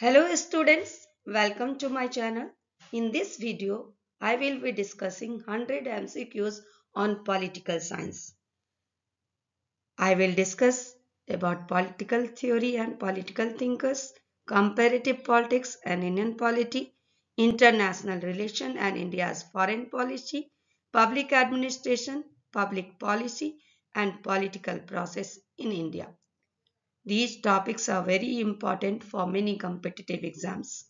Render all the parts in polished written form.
Hello students, welcome to my channel. In this video, I will be discussing 100 MCQs on political science. I will discuss about political theory and political thinkers, comparative politics and Indian polity, international relation and India's foreign policy, public administration, public policy and political process in India. These topics are very important for many competitive exams.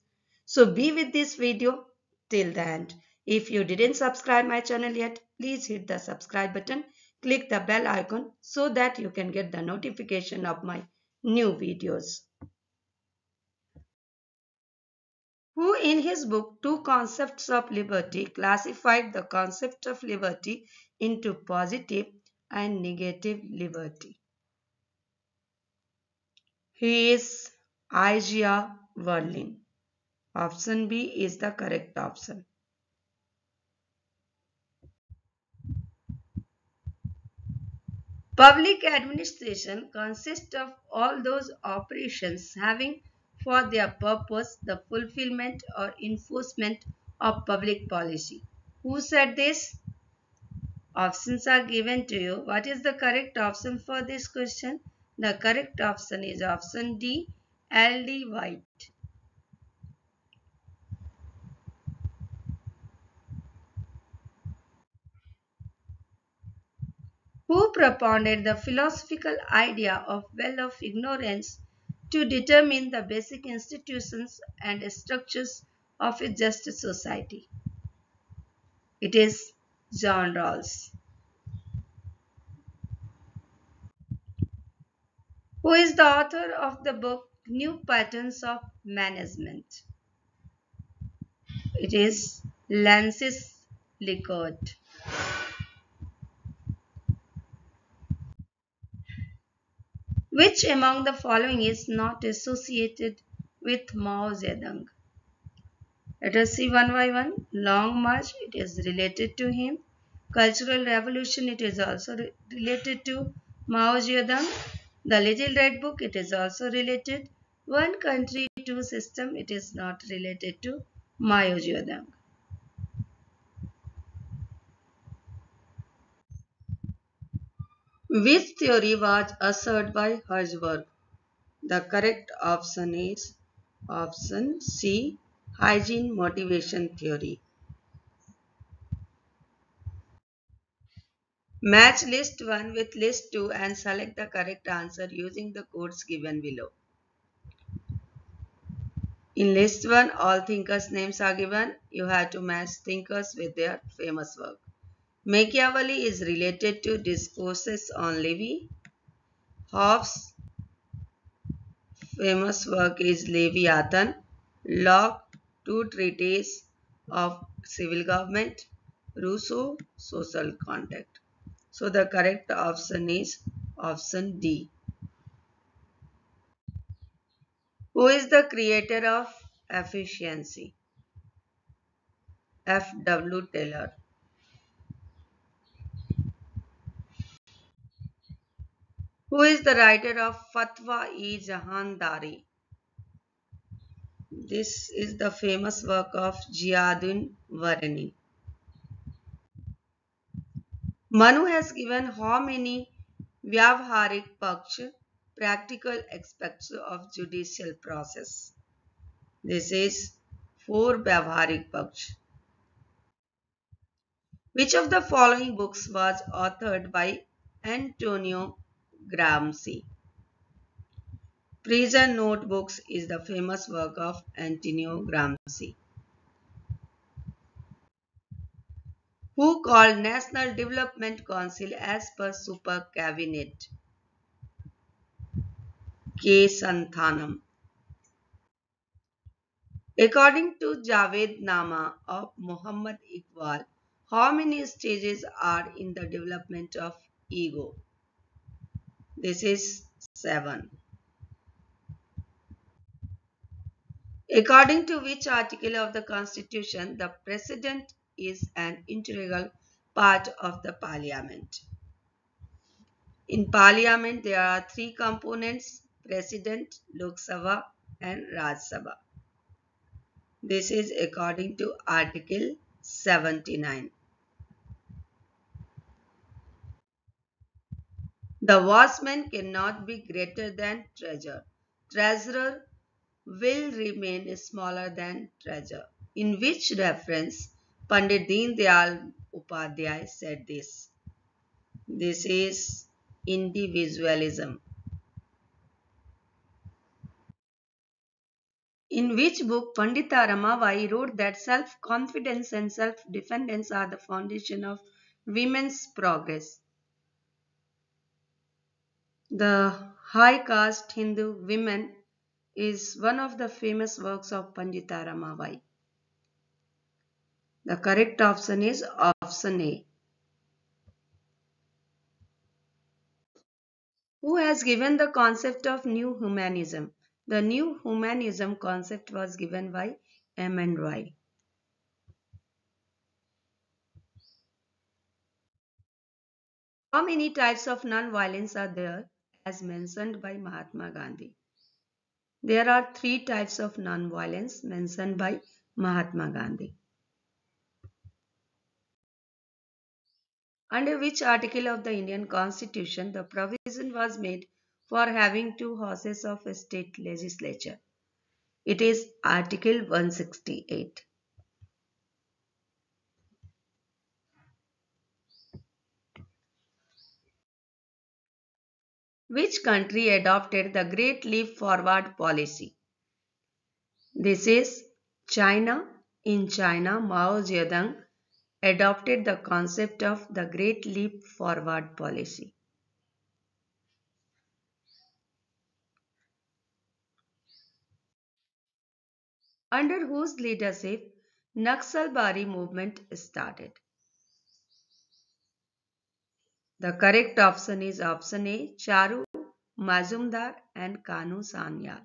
So be with this video till the end. If you didn't subscribe my channel yet, please hit the subscribe button. Click the bell icon so that you can get the notification of my new videos. Who in his book Two Concepts of Liberty classified the concept of liberty into positive and negative liberty? He is Isaiah Berlin. Option B is the correct option. Public administration consists of all those operations having for their purpose the fulfillment or enforcement of public policy. Who said this? Options are given to you. What is the correct option for this question? The correct option is option D, L.D. White. Who propounded the philosophical idea of well of ignorance to determine the basic institutions and structures of a just society? It is John Rawls. Who is the author of the book New Patterns of Management? It is Lancis Likot. Which among the following is not associated with Mao Zedong? Let us see one by one. Long March, it is related to him. Cultural Revolution, it is also related to Mao Zedong. The Little Red Book, it is also related. One Country, Two System, it is not related to Mao Zedong. Which theory was asserted by Herzberg? The correct option is option C, hygiene motivation theory. Match list 1 with list 2 and select the correct answer using the codes given below. In list 1, all thinkers' names are given. You have to match thinkers with their famous work. Machiavelli is related to Discourses on Livy. Hobbes' famous work is Leviathan. Locke, Two Treatises of Civil Government. Rousseau, Social Contact. So the correct option is option D. Who is the creator of efficiency? F.W. Taylor. Who is the writer of Fatwa-e-Jahandari? This is the famous work of Ziyauddin Barani. Manu has given how many vyavharik paksha, practical aspects of judicial process? This is 4 vyavharik paksha. Which of the following books was authored by Antonio Gramsci? Prison Notebooks is the famous work of Antonio Gramsci. Who called National Development Council as per Super Cabinet? K. Santhanam. According to Javednama of Muhammad Iqbal, how many stages are in the development of ego? This is 7. According to which article of the Constitution, the President is an integral part of the Parliament? In Parliament, there are 3 components: President, Lok Sabha and Raj Sabha. This is according to Article 79. The watchman cannot be greater than treasurer. Treasurer will remain smaller than treasurer. In which reference Pandit Din Dayal Upadhyay said this. This is individualism. In which book Pandita Ramabai wrote that self-confidence and self-defense are the foundation of women's progress? The High Caste Hindu Women is one of the famous works of Pandita Ramabai. The correct option is option A. Who has given the concept of New Humanism? The New Humanism concept was given by M.N. Roy. How many types of non-violence are there as mentioned by Mahatma Gandhi? There are three types of non-violence mentioned by Mahatma Gandhi. Under which article of the Indian Constitution the provision was made for having two houses of a state legislature? It is Article 168. Which country adopted the Great Leap Forward policy? This is China. In China, Mao Zedong adopted the concept of the Great Leap Forward policy. Under whose leadership Naxalbari movement started? The correct option is option A, Charu Mazumdar and Kanu Sanyal.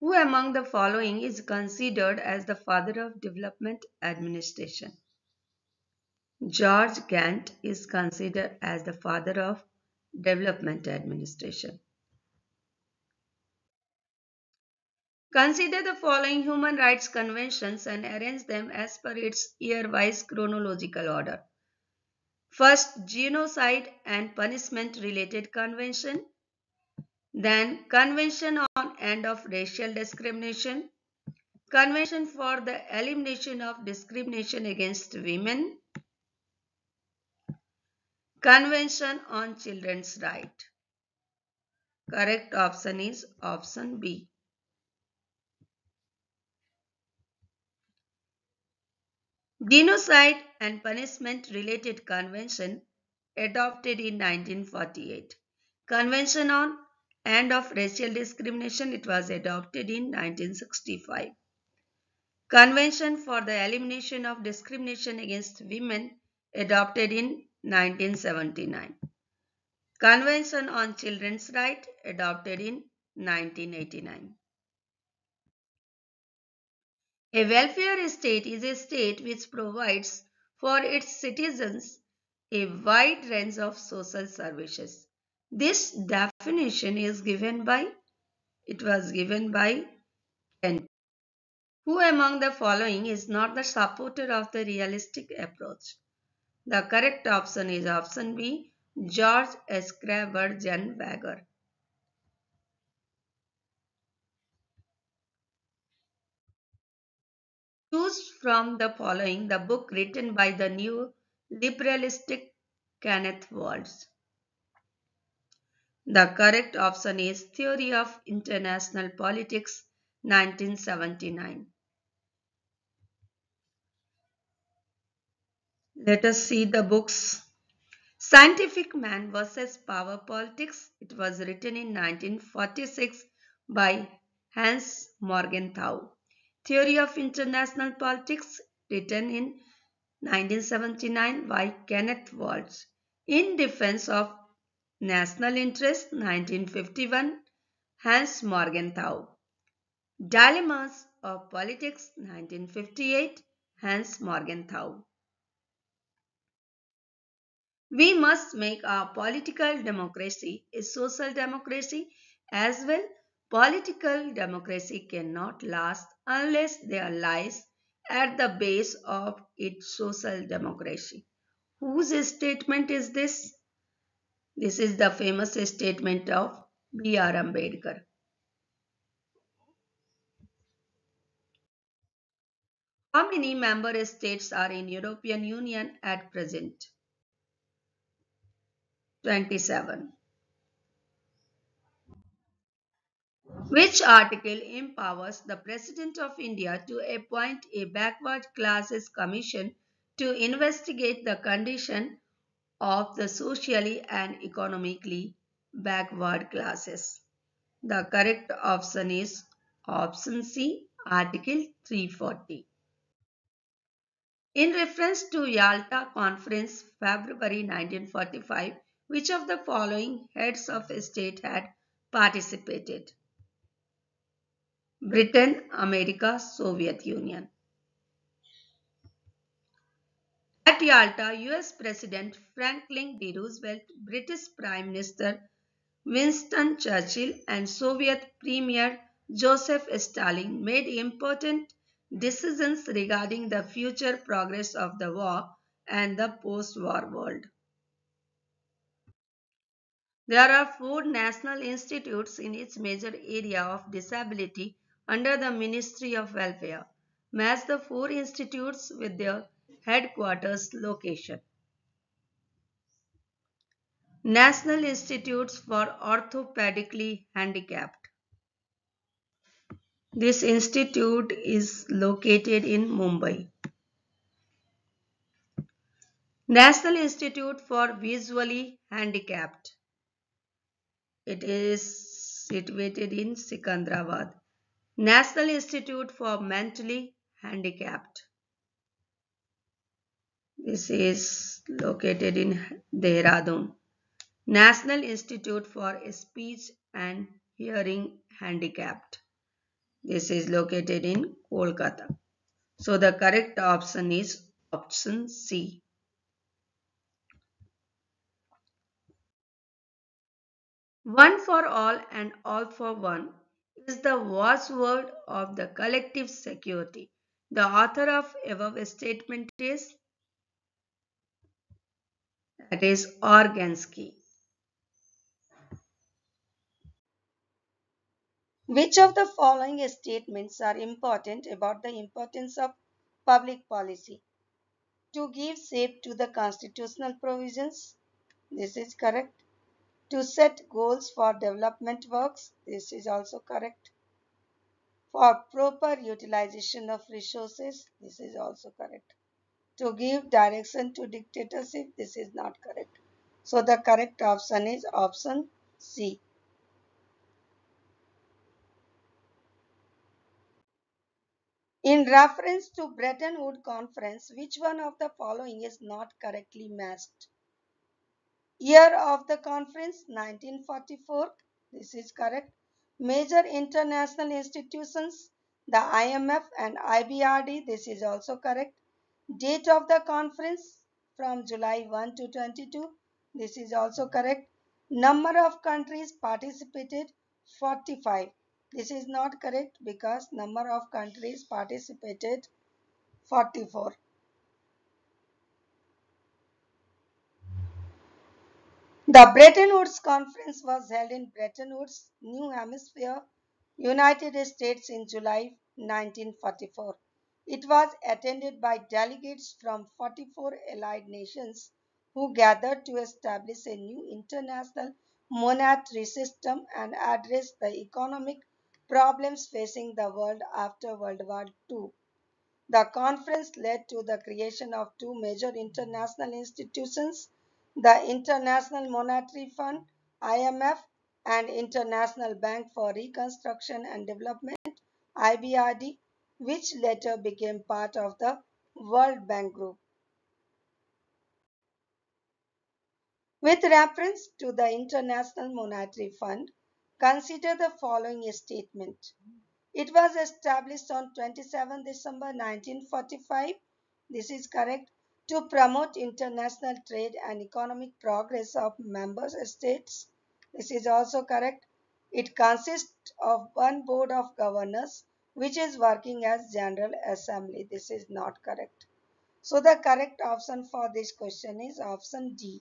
Who among the following is considered as the father of development administration? George Gantt is considered as the father of development administration. Consider the following human rights conventions and arrange them as per its year-wise chronological order. First, Genocide and Punishment-Related Convention. Then, Convention on End of Racial Discrimination. Convention for the Elimination of Discrimination Against Women. Convention on Children's Rights. Correct option is option B. Genocide and Punishment-Related Convention adopted in 1948. Convention on End of Racial Discrimination, it was adopted in 1965. Convention for the Elimination of Discrimination Against Women, adopted in 1979. Convention on Children's Rights, adopted in 1989. A welfare state is a state which provides for its citizens a wide range of social services. This definition is given by, it was given by Kent. Who among the following is not the supporter of the realistic approach? The correct option is option B, George Scraber-Jenwager. Choose from the following the book written by the new liberalistic Kenneth Waltz. The correct option is Theory of International Politics, 1979. Let us see the books. Scientific Man versus Power Politics. It was written in 1946 by Hans Morgenthau. Theory of International Politics, written in 1979 by Kenneth Waltz. In Defense of National Interest, 1951, Hans Morgenthau. Dilemmas of Politics, 1958, Hans Morgenthau. We must make our political democracy a social democracy as well. Political democracy cannot last unless there lies at the base of its social democracy. Whose statement is this? This is the famous statement of B.R. Ambedkar. How many member states are in European Union at present? 27. Which article empowers the President of India to appoint a backward classes commission to investigate the condition of the socially and economically backward classes? The correct option is option C, Article 340. In reference to Yalta Conference, February 1945, which of the following heads of state had participated? Britain, America, Soviet Union. At Yalta, US President Franklin D. Roosevelt, British Prime Minister Winston Churchill, and Soviet Premier Joseph Stalin made important decisions regarding the future progress of the war and the post-war world. There are 4 national institutes in each major area of disability under the Ministry of Welfare. Match the 4 institutes with their headquarters location. National Institutes for Orthopedically Handicapped. This institute is located in Mumbai. National Institute for Visually Handicapped. It is situated in Secunderabad. National Institute for Mentally Handicapped. This is located in Dehradun. National Institute for Speech and Hearing Handicapped. This is located in Kolkata. So the correct option is option C. One for all and all for one is the watchword of the collective security. The author of above statement is, that is, Organsky. Which of the following statements are important about the importance of public policy? To give shape to the constitutional provisions, this is correct. To set goals for development works, this is also correct. For proper utilization of resources, this is also correct. To give direction to dictatorship, this is not correct. So the correct option is option C. In reference to Bretton Woods Conference, which one of the following is not correctly matched? Year of the conference, 1944. This is correct. Major international institutions, the IMF and IBRD. This is also correct. Date of the conference, from July 1 to 22. This is also correct. Number of countries participated, 45. This is not correct because number of countries participated 44. The Bretton Woods Conference was held in Bretton Woods, New Hampshire, United States in July 1944. It was attended by delegates from 44 allied nations who gathered to establish a new international monetary system and address the economic problems facing the world after World War II. The conference led to the creation of 2 major international institutions, the International Monetary Fund, IMF, and International Bank for Reconstruction and Development, IBRD, which later became part of the World Bank Group. With reference to the International Monetary Fund, consider the following statement. It was established on 27 December 1945. This is correct. to promote international trade and economic progress of member states. This is also correct. It consists of one board of governors which is working as General Assembly. This is not correct. So the correct option for this question is option D.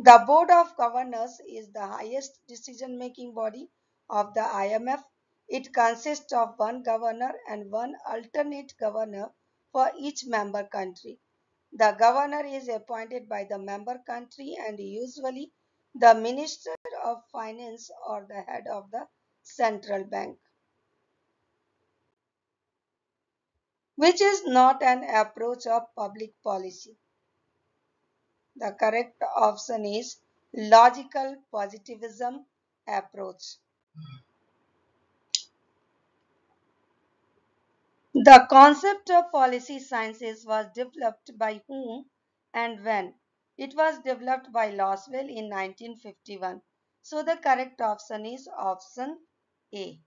The Board of Governors is the highest decision-making body of the IMF. It consists of one governor and one alternate governor for each member country. The governor is appointed by the member country and usually the Minister of Finance or the head of the central bank. Which is not an approach of public policy? The correct option is logical positivism approach. The concept of policy sciences was developed by whom and when? It was developed by Loswell in 1951. So the correct option is option A.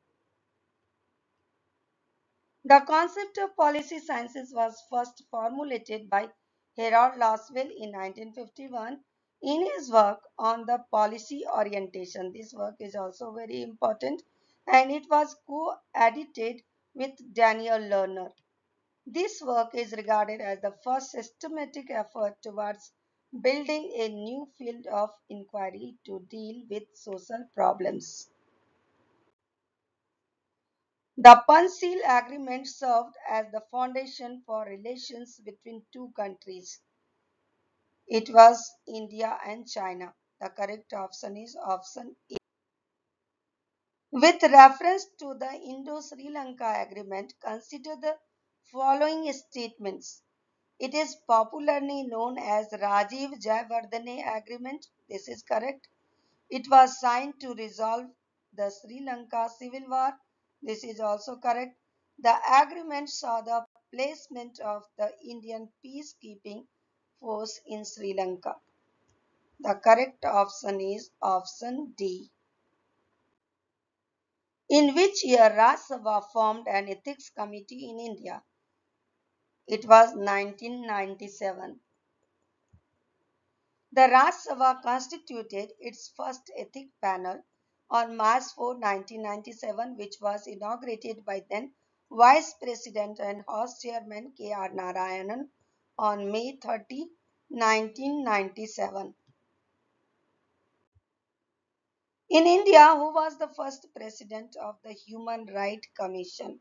The concept of policy sciences was first formulated by Harold Loswell in 1951 in his work on the policy orientation. This work is also very important and it was co-edited with Daniel Lerner. This work is regarded as the first systematic effort towards building a new field of inquiry to deal with social problems. The Punjil Agreement served as the foundation for relations between two countries. It was India and China. The correct option is option A. With reference to the Indo-Sri Lanka Agreement, consider the following statements. It is popularly known as Rajiv Jayawardene Agreement. This is correct. It was signed to resolve the Sri Lanka Civil War. This is also correct. The agreement saw the placement of the Indian peacekeeping force in Sri Lanka. The correct option is option D. In which year Raj Sabha formed an ethics committee in India? It was 1997. The Raj Sabha constituted its first ethics panel on March 4, 1997, which was inaugurated by then Vice President and House Chairman K. R. Narayanan on May 30, 1997. In India, who was the first President of the Human Rights Commission?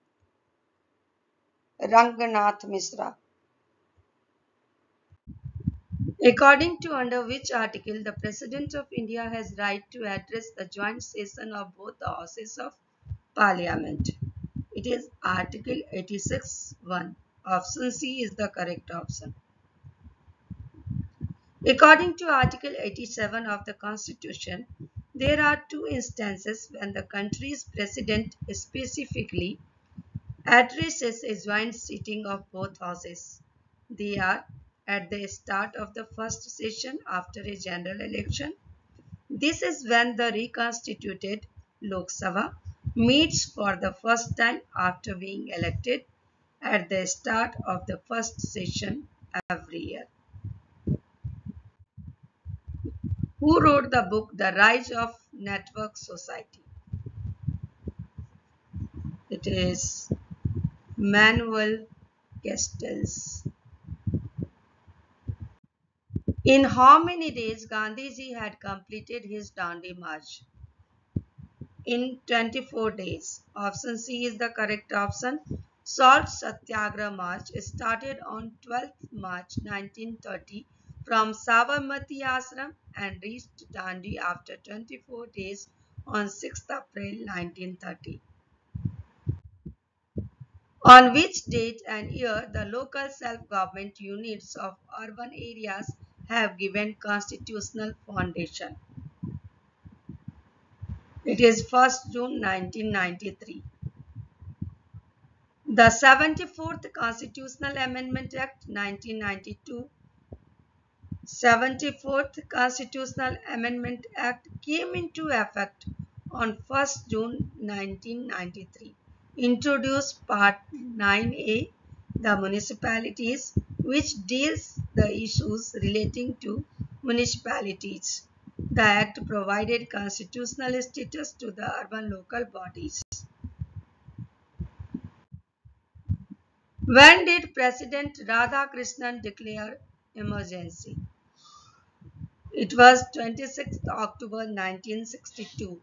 Ranganath Mishra. According to under which article the President of India has right to address the joint session of both the houses of Parliament? It is Article 86(1). Option C is the correct option. According to Article 87 of the Constitution, there are two instances when the country's President specifically addresses a joint sitting of both houses. They are at the start of the first session after a general election. This is when the reconstituted Lok Sabha meets for the first time after being elected at the start of the first session every year. Who wrote the book The Rise of Network Society? It is Manuel Castells. In how many days Gandhiji had completed his Dandi March? In 24 days. Option C is the correct option. Salt Satyagraha March started on 12th March 1930 from Sabarmati Ashram and reached Dandi after 24 days on 6th April 1930. On which date and year the local self-government units of urban areas have given constitutional foundation? It is 1st June 1993. The 74th Constitutional Amendment Act 1992, 74th Constitutional Amendment Act came into effect on 1st June 1993. Introduced Part 9A the municipalities, which deals the issues relating to municipalities. The Act provided constitutional status to the urban local bodies. When did President Radhakrishnan declare emergency? It was 26th October 1962.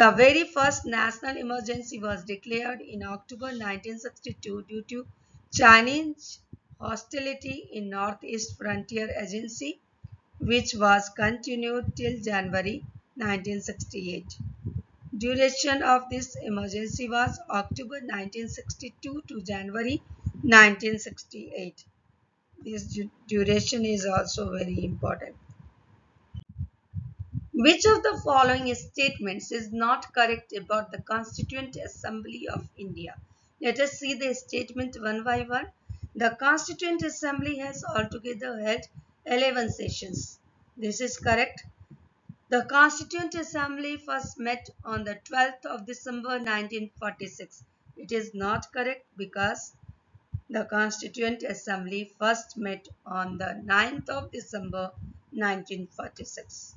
The very first national emergency was declared in October 1962 due to Chinese hostility in Northeast Frontier Agency, which was continued till January 1968. Duration of this emergency was October 1962 to January 1968. This duration is also very important. Which of the following statements is not correct about the Constituent Assembly of India? Let us see the statement one by one. The Constituent Assembly has altogether held 11 sessions. This is correct. The Constituent Assembly first met on the 12th of December 1946. It is not correct because the Constituent Assembly first met on the 9th of December 1946.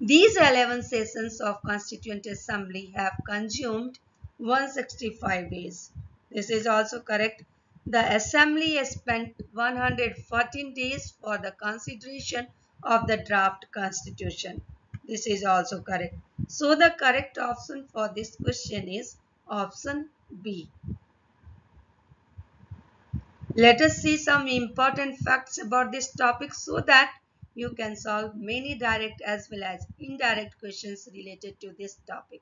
These 11 sessions of Constituent Assembly have consumed 165 days. This is also correct. The Assembly has spent 114 days for the consideration of the draft constitution. This is also correct. So the correct option for this question is option B. Let us see some important facts about this topic so that you can solve many direct as well as indirect questions related to this topic.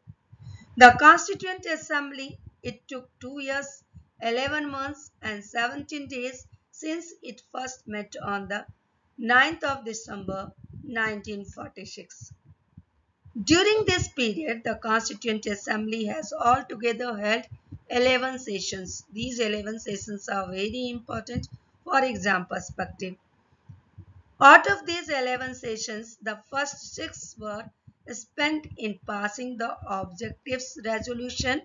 The Constituent Assembly, it took 2 years, 11 months and 17 days since it first met on the 9th of December 1946. During this period, the Constituent Assembly has altogether held 11 sessions. These 11 sessions are very important for exam perspective. Out of these 11 sessions, the first 6 were spent in passing the objectives resolution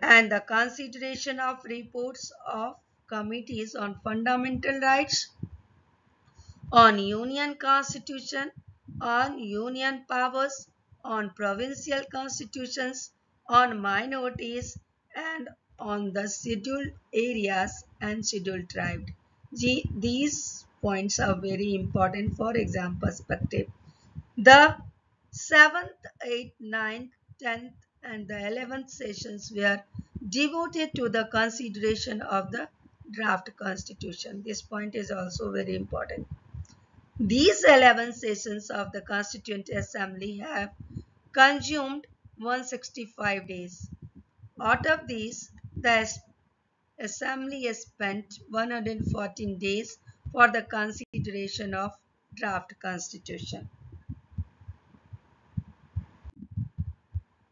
and the consideration of reports of committees on fundamental rights, on union constitution, on union powers, on provincial constitutions, on minorities and on the scheduled areas and scheduled tribes. These points are very important for exam perspective. The 7th, 8th, 9th, 10th and the 11th sessions were devoted to the consideration of the draft constitution. This point is also very important. These 11 sessions of the Constituent Assembly have consumed 165 days. Out of these, the Assembly has spent 114 days for the consideration of draft constitution.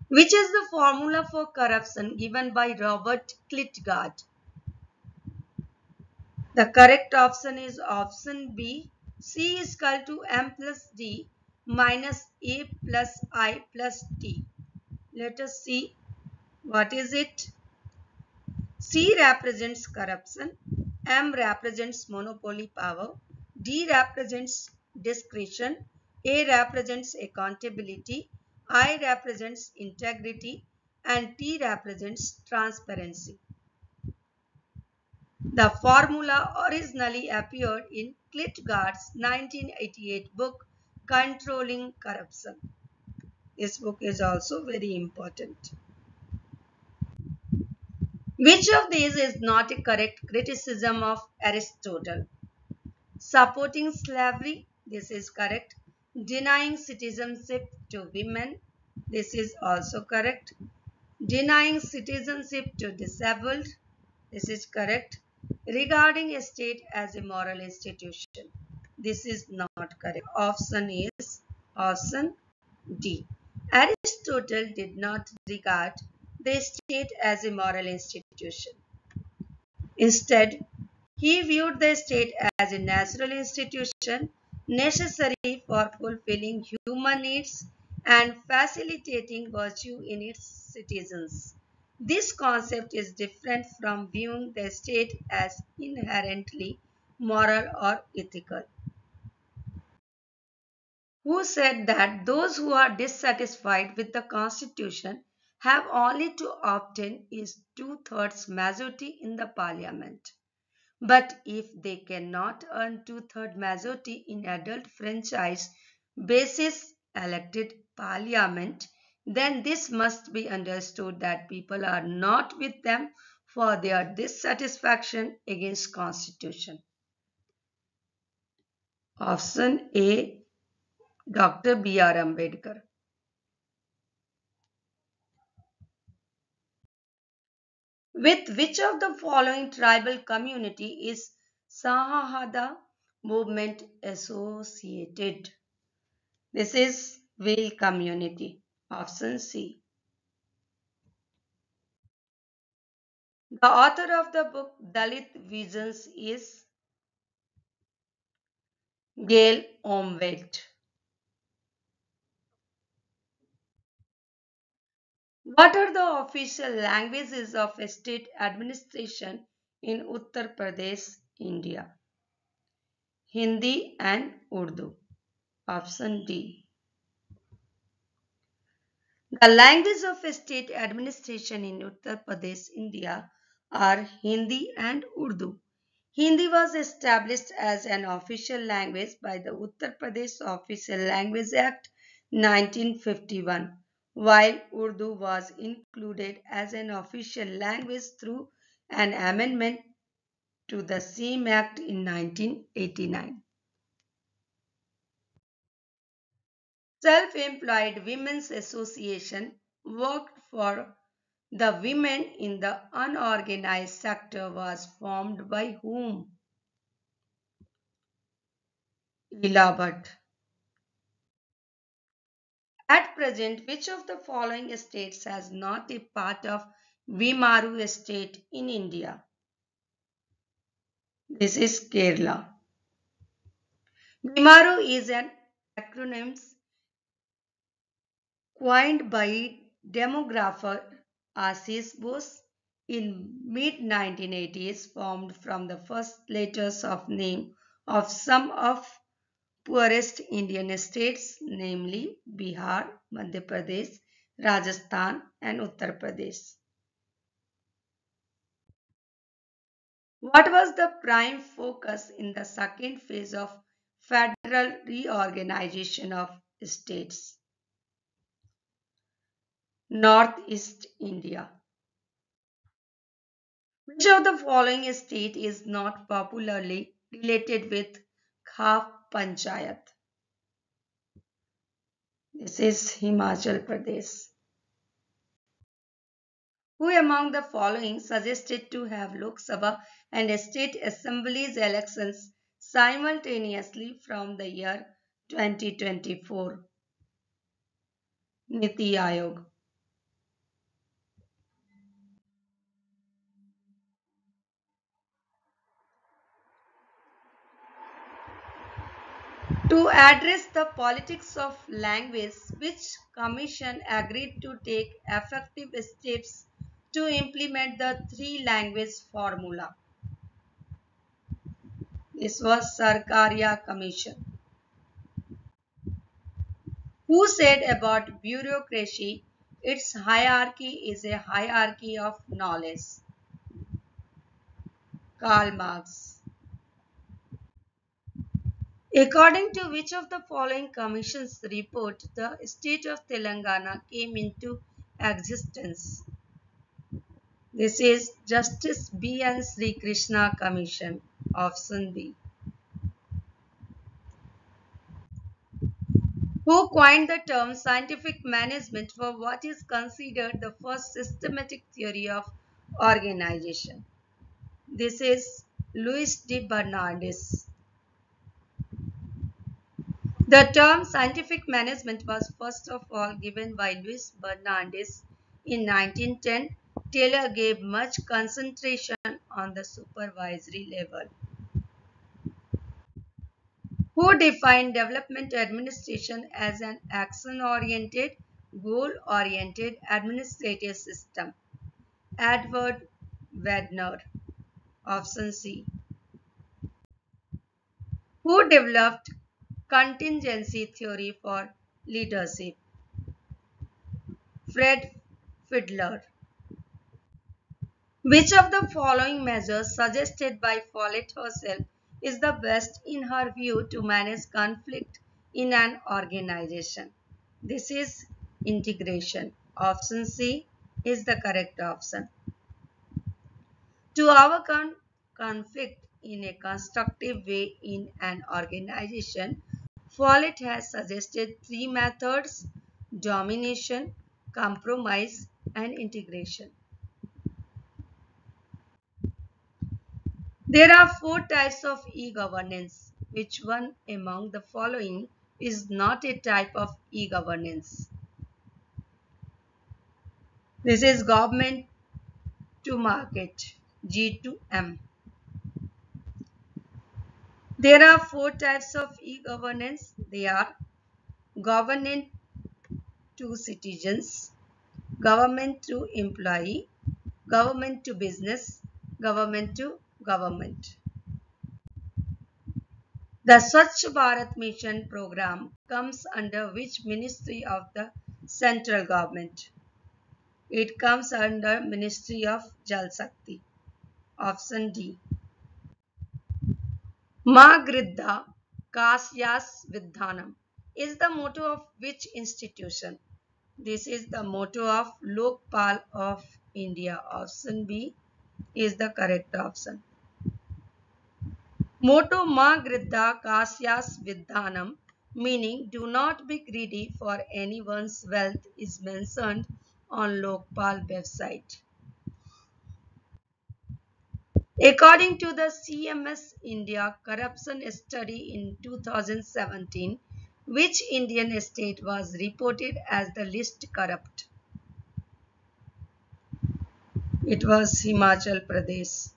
Which is the formula for corruption given by Robert Klitgaard? The correct option is option B. C is equal to M plus D minus A plus I plus T. Let us see what is it. C represents corruption, M represents monopoly power, D represents discretion, A represents accountability, I represents integrity and T represents transparency. The formula originally appeared in Klitgaard's 1988 book, Controlling Corruption. This book is also very important. Which of these is not a correct criticism of Aristotle? Supporting slavery, this is correct. Denying citizenship to women, this is also correct. Denying citizenship to disabled, this is correct. Regarding a state as a moral institution, this is not correct. Option is option D. Aristotle did not regard the state as a moral institution. Instead, he viewed the state as a natural institution necessary for fulfilling human needs and facilitating virtue in its citizens. This concept is different from viewing the state as inherently moral or ethical. Who said that those who are dissatisfied with the Constitution have only to obtain is two-thirds majority in the parliament. But if they cannot earn two-thirds majority in adult franchise basis elected parliament, then this must be understood that people are not with them for their dissatisfaction against Constitution. Option A, Dr. B.R. Ambedkar. With which of the following tribal community is Sahada movement associated? This is Whale community. Option C. The author of the book Dalit Visions is Gail Omwelt. What are the official languages of state administration in Uttar Pradesh, India? Hindi and Urdu. Option D. The languages of state administration in Uttar Pradesh, India are Hindi and Urdu. Hindi was established as an official language by the Uttar Pradesh Official Language Act 1951. While Urdu was included as an official language through an amendment to the same act in 1989. Self-Employed Women's Association worked for the women in the unorganized sector was formed by whom? Ila Bhatt. At present, which of the following states has not a part of Vimaru state in India? This is Kerala. Vimaru is an acronym coined by demographer Ashish Bose in mid-1980s, formed from the first letters of name of some of poorest Indian states, namely Bihar, Madhya Pradesh, Rajasthan and Uttar Pradesh. What was the prime focus in the second phase of federal reorganization of states? Northeast India. Which of the following state is not popularly related with Khap Panchayat? This is Himachal Pradesh. Who among the following suggested to have Lok Sabha and State Assemblies elections simultaneously from the year 2024? Niti Ayog. To address the politics of language, which commission agreed to take effective steps to implement the three language formula? This was Sarkaria Commission. Who said about bureaucracy, its hierarchy is a hierarchy of knowledge? Karl Marx. According to which of the following commission's report, the state of Telangana came into existence? This is Justice B. and Sri Krishna Commission. Option B. Who coined the term scientific management for what is considered the first systematic theory of organization? This is Luis de Bernardis. The term scientific management was first of all given by Luis Bernardis in 1910. Taylor gave much concentration on the supervisory level. Who defined development administration as an action-oriented, goal-oriented administrative system? Edward Wagner. Option C. Who developed contingency theory for leadership? Fred Fidler. Which of the following measures suggested by Follett herself is the best in her view to manage conflict in an organization? This is integration. Option C is the correct option. To overcome conflict in a constructive way in an organization, Follett has suggested three methods: domination, compromise, and integration. There are four types of e-governance. Which one among the following is not a type of e-governance? This is government to market, G2M. There are four types of e-governance. They are government to citizens, government to employee, government to business, government to government. The Swachh Bharat Mission program comes under which ministry of the central government? It comes under Ministry of Jal Shakti. Option D. Magridha Kasyas Vidhanam is the motto of which institution? This is the motto of Lokpal of India. Option B is the correct option. Motto Magridha Kasyas Vidhanam, meaning do not be greedy for anyone's wealth, is mentioned on Lokpal website. According to the CMS India corruption study in 2017, which Indian state was reported as the least corrupt? It was Himachal Pradesh.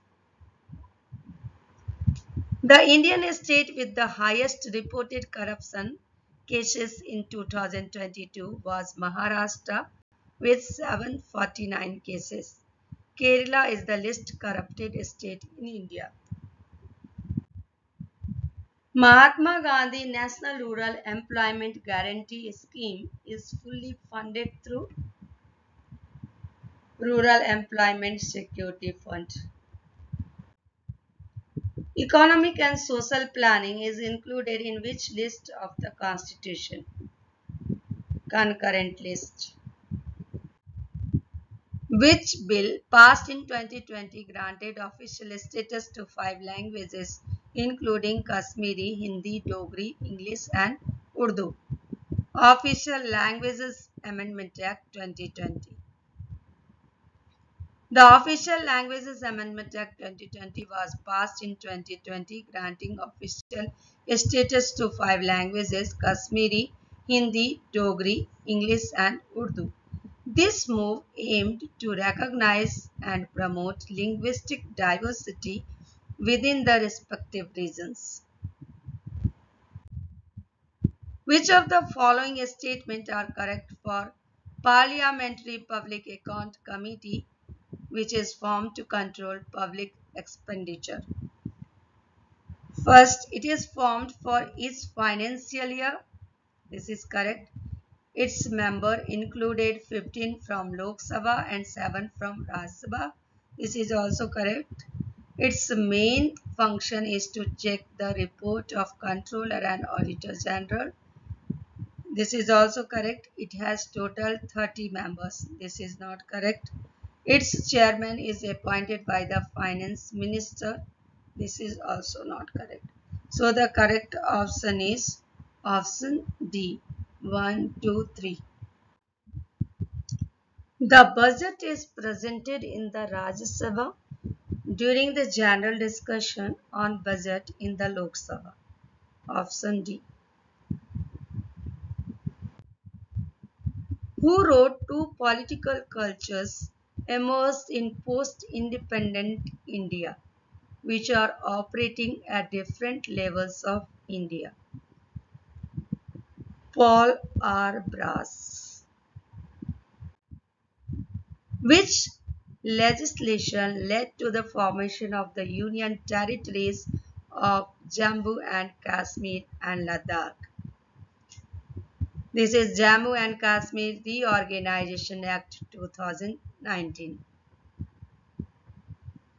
The Indian state with the highest reported corruption cases in 2022 was Maharashtra with 749 cases. Kerala is the least corrupted state in India. Mahatma Gandhi National Rural Employment Guarantee Scheme is fully funded through Rural Employment Security Fund. Economic and social planning is included in which list of the Constitution? Concurrent list. Which bill passed in 2020 granted official status to 5 languages including Kashmiri, Hindi, Dogri, English and Urdu? Official Languages Amendment Act 2020. The Official Languages Amendment Act 2020 was passed in 2020 granting official status to 5 languages: Kashmiri, Hindi, Dogri, English and Urdu. This move aimed to recognize and promote linguistic diversity within the respective regions. Which of the following statements are correct for Parliamentary Public Account Committee, which is formed to control public expenditure? First, it is formed for each financial year. This is correct. Its member included 15 from Lok Sabha and 7 from Rajya Sabha. This is also correct. Its main function is to check the report of Controller and Auditor General. This is also correct. It has total 30 members. This is not correct. Its chairman is appointed by the Finance Minister. This is also not correct. So the correct option is option D. 1, 2, 3. The budget is presented in the Rajya Sabha during the general discussion on budget in the Lok Sabha. Option D. Who wrote Two Political Cultures Emerged in Post-Independent India, which are operating at different levels of India? Paul R. Brass. Which legislation led to the formation of the Union territories of Jammu and Kashmir and Ladakh. This is Jammu and Kashmir Reorganization Act 2019.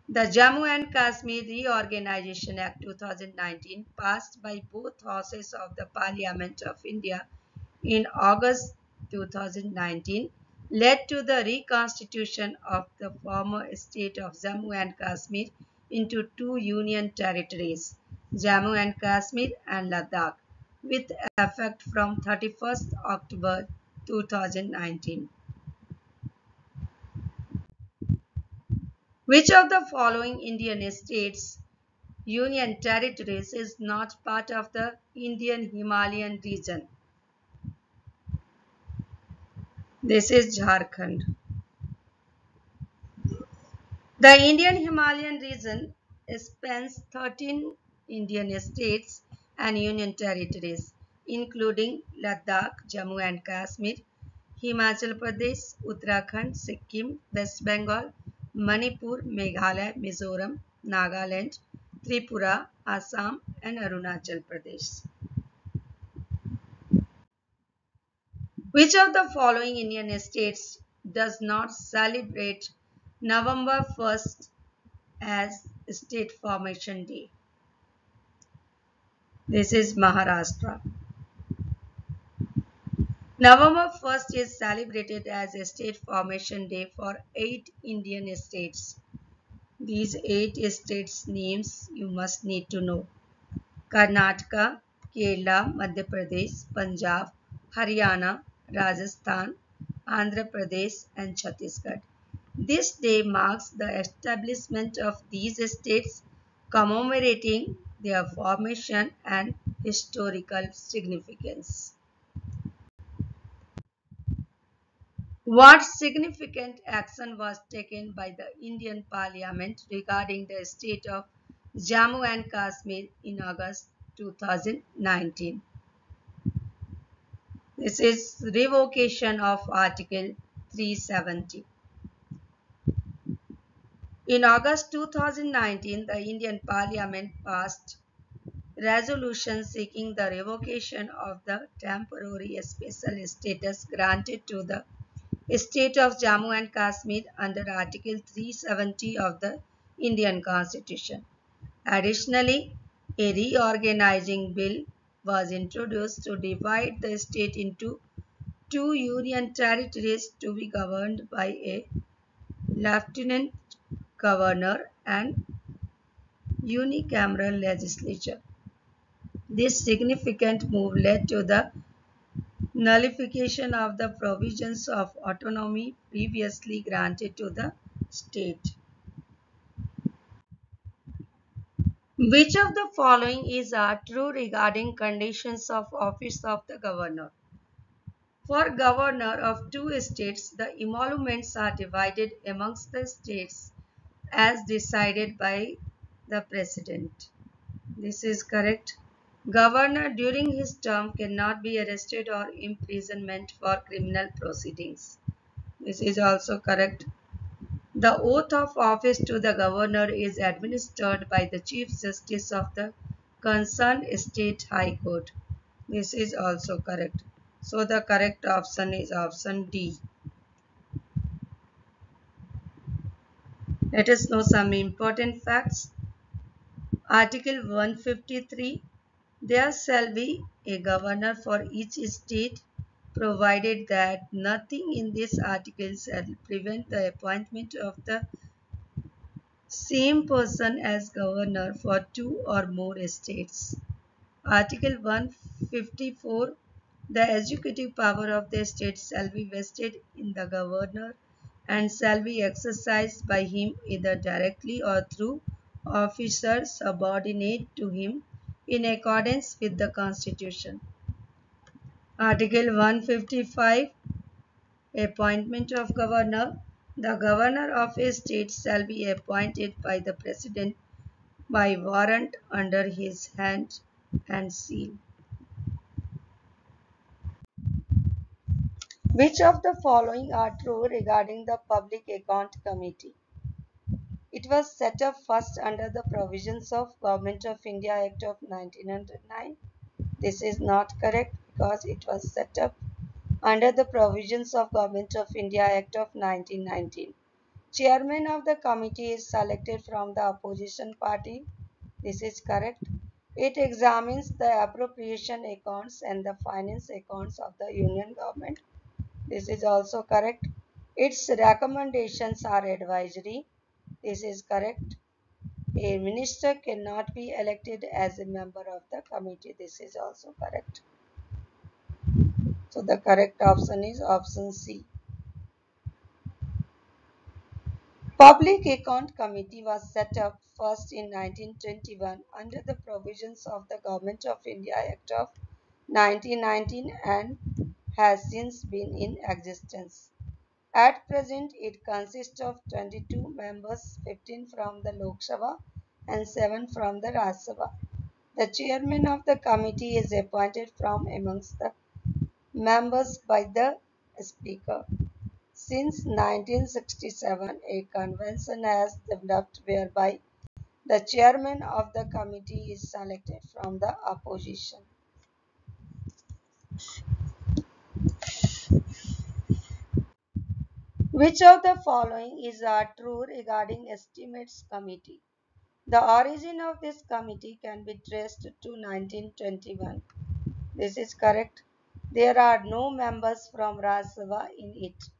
The Jammu and Kashmir Reorganization Act 2019 passed by both houses of the Parliament of India in August 2019 led to the reconstitution of the former state of Jammu and Kashmir into two union territories, Jammu and Kashmir and Ladakh, with effect from 31st October 2019. Which of the following Indian states, union territories is not part of the Indian Himalayan region? This is Jharkhand. The Indian Himalayan region spans 13 Indian states and union territories, including Ladakh, Jammu and Kashmir, Himachal Pradesh, Uttarakhand, Sikkim, West Bengal, Manipur, Meghalaya, Mizoram, Nagaland, Tripura, Assam and Arunachal Pradesh. Which of the following Indian states does not celebrate November 1st as State Formation Day? This is Maharashtra. November 1st is celebrated as a State Formation Day for 8 Indian states. These 8 states' names you must need to know. Karnataka, Kerala, Madhya Pradesh, Punjab, Haryana, Rajasthan, Andhra Pradesh and Chhattisgarh. This day marks the establishment of these states, commemorating their formation and historical significance. What significant action was taken by the Indian Parliament regarding the state of Jammu and Kashmir in August 2019? This is revocation of Article 370. In August 2019, the Indian Parliament passed resolution seeking the revocation of the temporary special status granted to the state of Jammu and Kashmir under Article 370 of the Indian Constitution. Additionally, a reorganizing bill was introduced to divide the state into two union territories to be governed by a lieutenant governor and unicameral legislature. This significant move led to the nullification of the provisions of autonomy previously granted to the state. Which of the following is true regarding conditions of office of the governor? For governor of two states, the emoluments are divided amongst the states as decided by the president. This is correct. Governor during his term cannot be arrested or imprisonment for criminal proceedings. This is also correct. The oath of office to the governor is administered by the Chief Justice of the concerned state high court. This is also correct. So the correct option is option D. Let us know some important facts. Article 153. There shall be a governor for each state, provided that nothing in this article shall prevent the appointment of the same person as governor for two or more states. Article 154. The executive power of the state shall be vested in the governor and shall be exercised by him either directly or through officers subordinate to him in accordance with the Constitution. Article 155. Appointment of governor. The governor of a state shall be appointed by the president by warrant under his hand and seal. Which of the following are true regarding the Public Account Committee? It was set up first under the provisions of Government of India Act of 1909. This is not correct because it was set up under the provisions of Government of India Act of 1919. Chairman of the committee is selected from the opposition party. This is correct. It examines the appropriation accounts and the finance accounts of the Union Government. This is also correct. Its recommendations are advisory. This is correct. A minister cannot be elected as a member of the committee. This is also correct. So the correct option is option C. Public Account Committee was set up first in 1921 under the provisions of the Government of India Act of 1919 and has since been in existence. At present, it consists of 22 members, 15 from the Lok Sabha and 7 from the Raj Sabha. The chairman of the committee is appointed from amongst the members by the Speaker. Since 1967, a convention has developed whereby the chairman of the committee is selected from the opposition. Which of the following is true regarding Estimates Committee? The origin of this committee can be traced to 1921. This is correct. There are no members from Raj Sabha in it.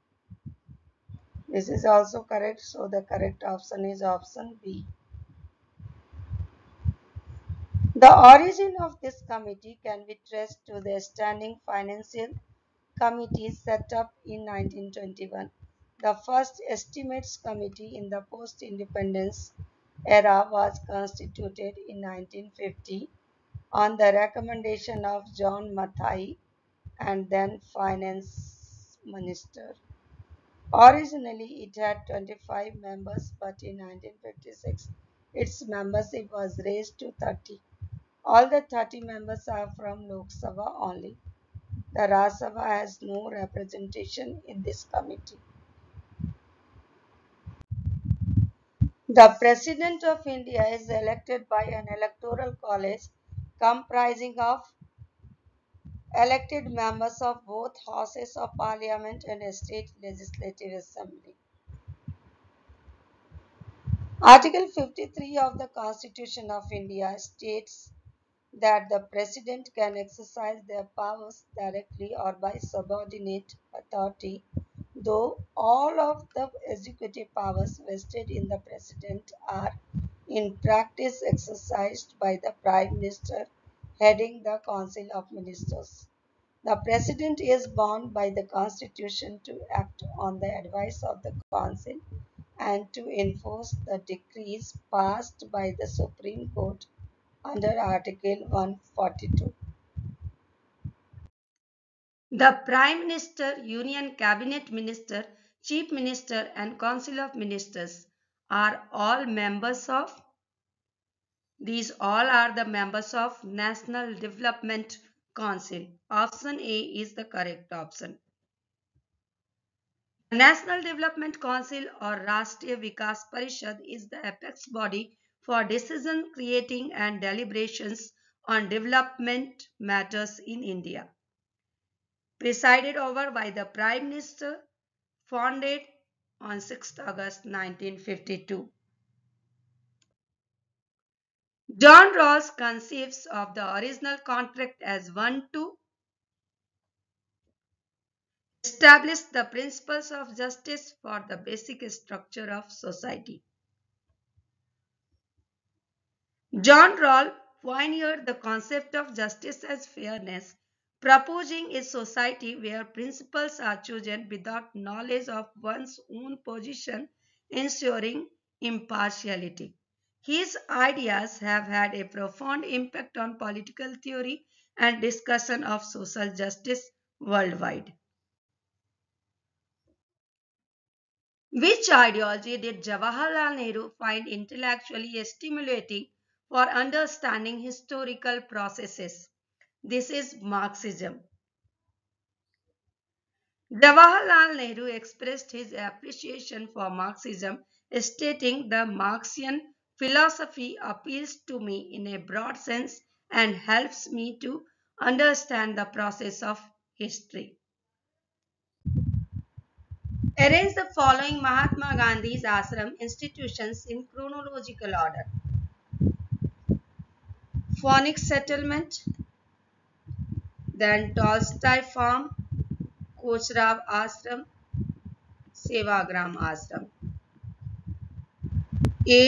This is also correct, so the correct option is option B. The origin of this committee can be traced to the Standing Financial Committee set up in 1921. The first Estimates Committee in the post-independence era was constituted in 1950 on the recommendation of John Mathai and then Finance Minister. Originally, it had 25 members, but in 1956, its membership was raised to 30. All the 30 members are from Lok Sabha only. The Raj Sabha has no representation in this committee. The President of India is elected by an electoral college comprising of elected members of both houses of parliament and a state legislative assembly. Article 53 of the Constitution of India states that the President can exercise their powers directly or by subordinate authority, though all of the executive powers vested in the President are in practice exercised by the Prime Minister, heading the Council of Ministers. The President is bound by the Constitution to act on the advice of the Council and to enforce the decrees passed by the Supreme Court under Article 142. The Prime Minister, Union Cabinet Minister, Chief Minister and Council of Ministers are all members of National Development Council. Option A is the correct option. The National Development Council or Rashtriya Vikas Parishad is the apex body for decision creating and deliberations on development matters in India. Presided over by the Prime Minister, founded on 6th August 1952. John Rawls conceives of the original contract as one to establish the principles of justice for the basic structure of society. John Rawls pioneered the concept of justice as fairness, proposing a society where principles are chosen without knowledge of one's own position, ensuring impartiality. His ideas have had a profound impact on political theory and discussion of social justice worldwide. Which ideology did Jawaharlal Nehru find intellectually stimulating for understanding historical processes? This is Marxism. Jawaharlal Nehru expressed his appreciation for Marxism, stating, "The Marxian philosophy appeals to me in a broad sense and helps me to understand the process of history." Arrange the following Mahatma Gandhi's ashram institutions in chronological order: Phoenix Settlement, then Tolstoy Farm, Kochrav Ashram, Sevagram Ashram. A,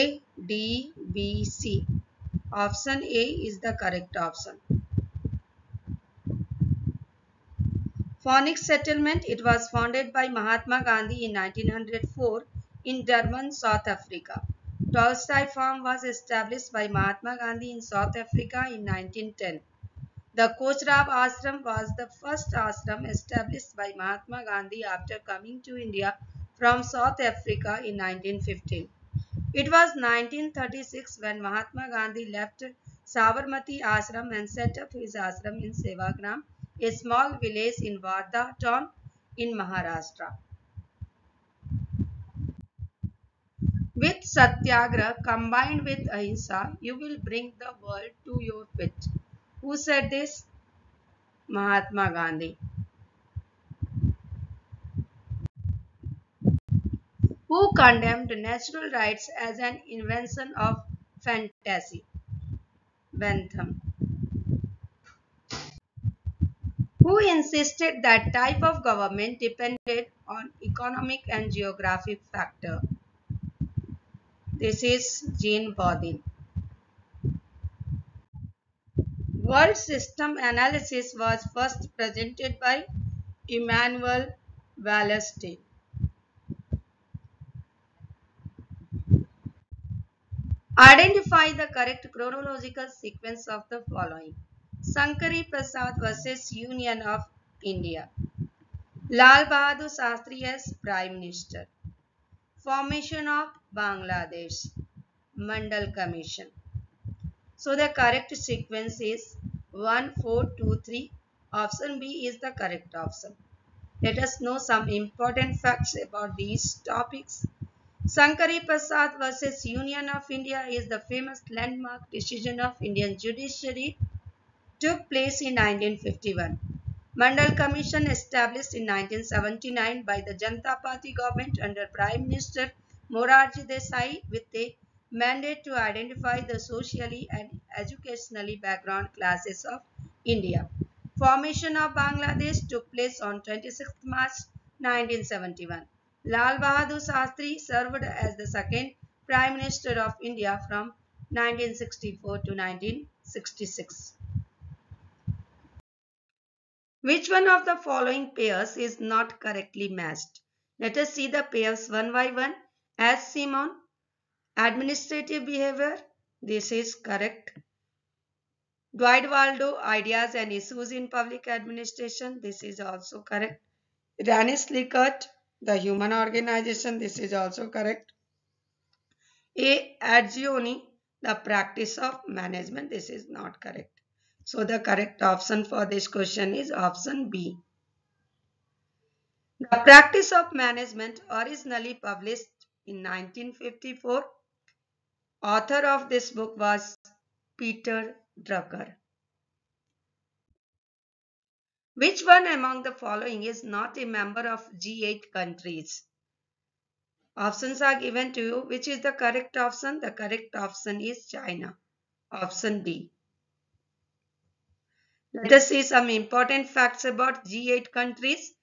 D, B, C. Option A is the correct option. Phoenix Settlement, it was founded by Mahatma Gandhi in 1904 in Durban, South Africa. Tolstoy Farm was established by Mahatma Gandhi in South Africa in 1910. The Kochrav Ashram was the first ashram established by Mahatma Gandhi after coming to India from South Africa in 1915. It was 1936 when Mahatma Gandhi left Sabarmati Ashram and set up his ashram in Sevagram, a small village in Wardha town in Maharashtra. With Satyagraha combined with Ahimsa, you will bring the world to your feet. Who said this? Mahatma Gandhi. Who condemned natural rights as an invention of fantasy? Bentham. Who insisted that type of government depended on economic and geographic factor? This is Jean Baudin. World system analysis was first presented by Immanuel Wallerstein. Identify the correct chronological sequence of the following: Shankari Prasad versus Union of India, Lal Bahadur Shastri as Prime Minister, formation of Bangladesh, Mandal Commission. So the correct sequence is 1, 4, 2, 3. Option B is the correct option. Let us know some important facts about these topics. Shankari Prasad versus Union of India is the famous landmark decision of Indian judiciary. Took place in 1951. Mandal Commission, established in 1979 by the Janata Party government under Prime Minister Morarji Desai, with a mandate to identify the socially and educationally background classes of India. Formation of Bangladesh took place on 26 March 1971. Lal Bahadur Shastri served as the second Prime Minister of India from 1964 to 1966. Which one of the following pairs is not correctly matched? Let us see the pairs one by one. As Simon, administrative behavior, this is correct. Dwight Waldo, ideas and issues in public administration, this is also correct. Lancis Likot, the human organization, this is also correct. A. Azioni, the practice of management, this is not correct. So the correct option for this question is option B. The Practice of Management, originally published in 1954. Author of this book was Peter Drucker. Which one among the following is not a member of G8 countries? Options are given to you. Which is the correct option? The correct option is China. Option D. Let us see some important facts about G8 countries.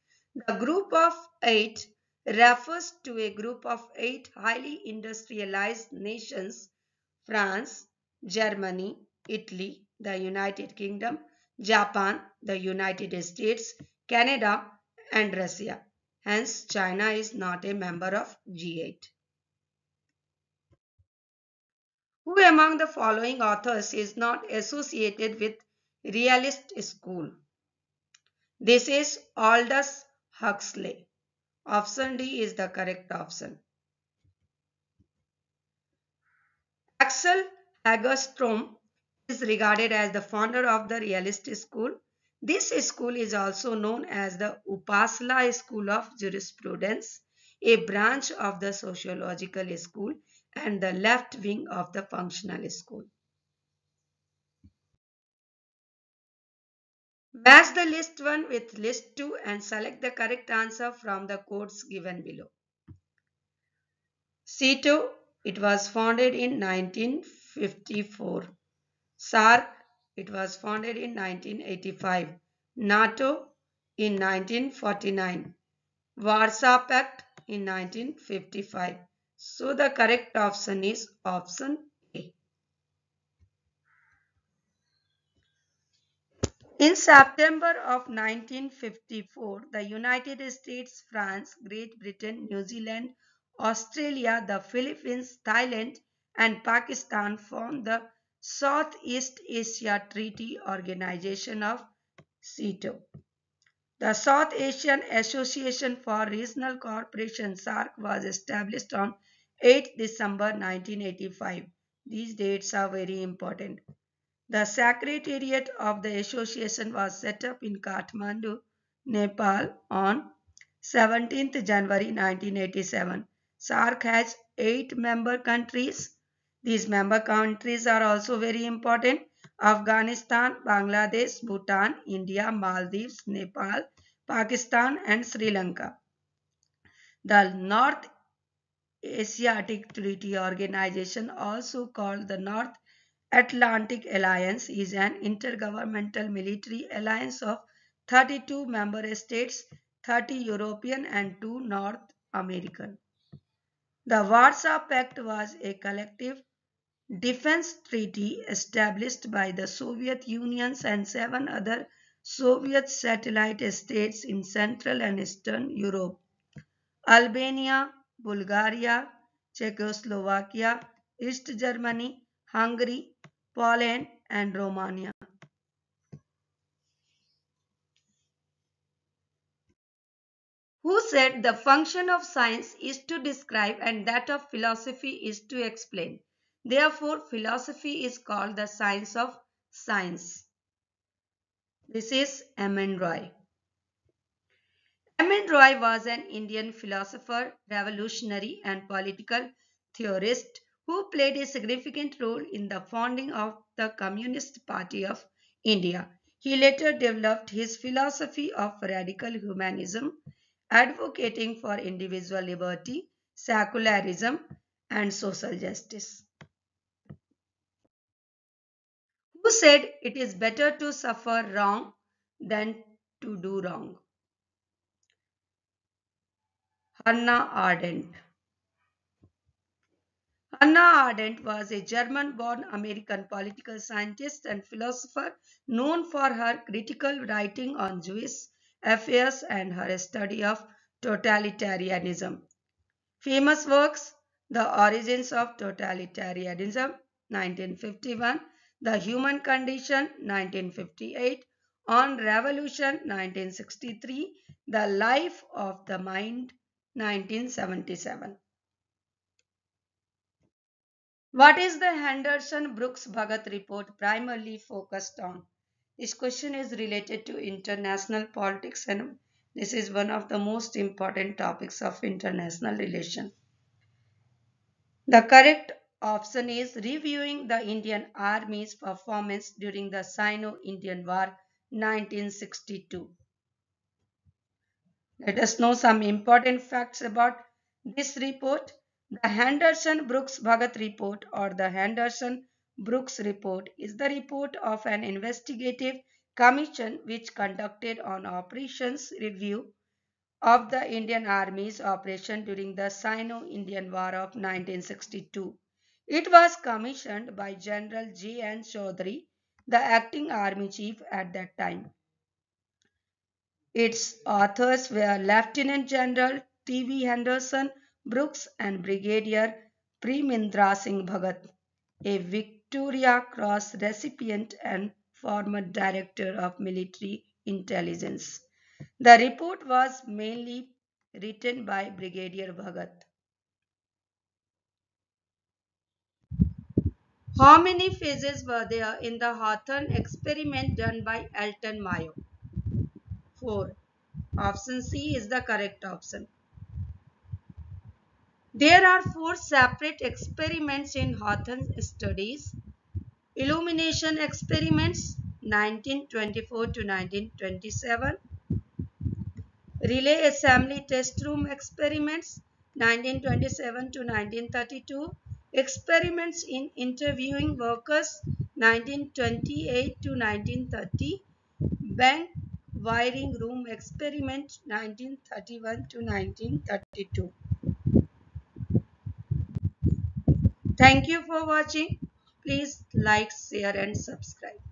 The group of 8 refers to a group of 8 highly industrialized nations: France, Germany, Italy, the United Kingdom, Japan, the United States, Canada, and Russia. Hence, China is not a member of G8. Who among the following authors is not associated with Realist School? This is Aldous Huxley. Option D is the correct option. Axel Hagerstrom is regarded as the founder of the Realist School. This school is also known as the Upasala School of Jurisprudence, a branch of the sociological school and the left wing of the functional school. Match the list 1 with list 2 and select the correct answer from the codes given below. SITO, it was founded in 1954. SAARC, it was founded in 1985. NATO in 1949. Warsaw Pact in 1955. So the correct option is option A. In September of 1954, the United States, France, Great Britain, New Zealand, Australia, the Philippines, Thailand, and Pakistan formed the Southeast Asia Treaty Organization of SETO. The South Asian Association for Regional Cooperation SARC was established on 8 December 1985. These dates are very important. The Secretariat of the association was set up in Kathmandu, Nepal on 17 January 1987. SARC has 8 member countries. These member countries are also very important: Afghanistan, Bangladesh, Bhutan, India, Maldives, Nepal, Pakistan, and Sri Lanka. The North Asiatic Treaty Organization, also called the North Atlantic Alliance, is an intergovernmental military alliance of 32 member states, 30 European, and 2 North American. The Warsaw Pact was a collective defense treaty established by the Soviet Union and 7 other Soviet satellite states in Central and Eastern Europe: Albania, Bulgaria, Czechoslovakia, East Germany, Hungary, Poland, and Romania. Who said the function of science is to describe and that of philosophy is to explain? Therefore, philosophy is called the science of science. This is M.N. Roy. M.N. Roy was an Indian philosopher, revolutionary, and political theorist who played a significant role in the founding of the Communist Party of India. He later developed his philosophy of radical humanism, advocating for individual liberty, secularism, and social justice. Who said it is better to suffer wrong than to do wrong? Hannah Arendt. Hannah Arendt was a German-born American political scientist and philosopher known for her critical writing on Jewish affairs and her study of totalitarianism. Famous works: The Origins of Totalitarianism, 1951, The Human Condition, 1958, On Revolution, 1963, The Life of the Mind, 1977. What is the Henderson Brooks Bhagat report primarily focused on? This question is related to international politics, and this is one of the most important topics of international relations. The correct option is reviewing the Indian Army's performance during the Sino-Indian War, 1962. Let us know some important facts about this report. The Henderson Brooks Bhagat report, or the Henderson Brooks report, is the report of an investigative commission which conducted an operations review of the Indian Army's operation during the Sino-Indian War of 1962. It was commissioned by General J. N. Chaudhary, the acting army chief at that time. Its authors were Lieutenant General T.V. Henderson Brooks and Brigadier Premindra Singh Bhagat, a Victoria Cross recipient and former director of military intelligence. The report was mainly written by Brigadier Bhagat. How many phases were there in the Hawthorne experiment done by Elton Mayo? 4. Option C is the correct option. There are 4 separate experiments in Hawthorne's studies. Illumination experiments 1924 to 1927. Relay assembly test room experiments 1927 to 1932. Experiments in interviewing workers 1928 to 1930. Bank wiring room experiment 1931 to 1932. Thank you for watching. Please like, share and subscribe.